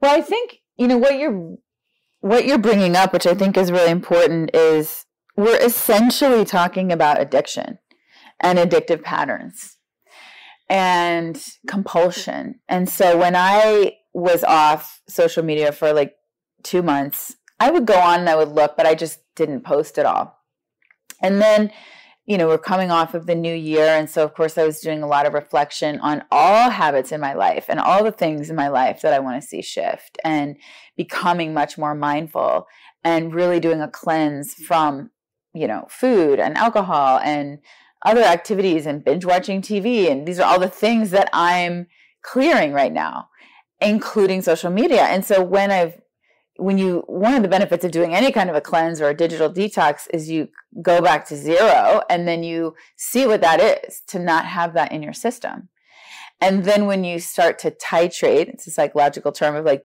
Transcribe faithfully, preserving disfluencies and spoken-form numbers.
Well, I think, you know, what you're, what you're bringing up, which I think is really important, is we're essentially talking about addiction and addictive patterns and compulsion. And so when I was off social media for like two months, I would go on and I would look, but I just didn't post at all. And then, you know, we're coming off of the new year. And so, of course, I was doing a lot of reflection on all habits in my life and all the things in my life that I want to see shift, and becoming much more mindful and really doing a cleanse from, you know, food and alcohol and other activities and binge watching T V. And these are all the things that I'm clearing right now, including social media. And so when I've When you, one of the benefits of doing any kind of a cleanse or a digital detox is you go back to zero, and then you see what that is to not have that in your system. And then when you start to titrate, it's a psychological term of like